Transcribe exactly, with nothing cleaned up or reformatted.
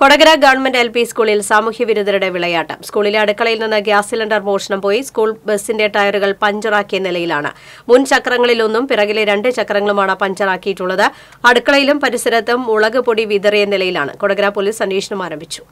Kodakara government L P സ്കൂളിൽ സാമൂഹ്യ വിരുദ്ധരുടെ വിളയാട്ടം. സ്കൂളിലെ അടുക്കളയിൽ നിന്ന് ഗ്യാസ് സിലിണ്ടർ മോഷണം പോയി. സ്കൂൾ ബസിന്റെ ടയറുകൾ പഞ്ചറാക്കിയ നിലയിലാണ്. മുൻ ചക്രങ്ങളിലൊന്നും പിറകിലെ രണ്ട് ചക്രങ്ങളുമാണ് പഞ്ചറാക്കിയിട്ടുള്ളത്. അടുക്കളയിലും പരിസരത്തും മുളക് പൊടി വിതറിയ നിലയിലാണ്. കൊടകര പോലീസ് അന്വേഷണം ആരംഭിച്ചു.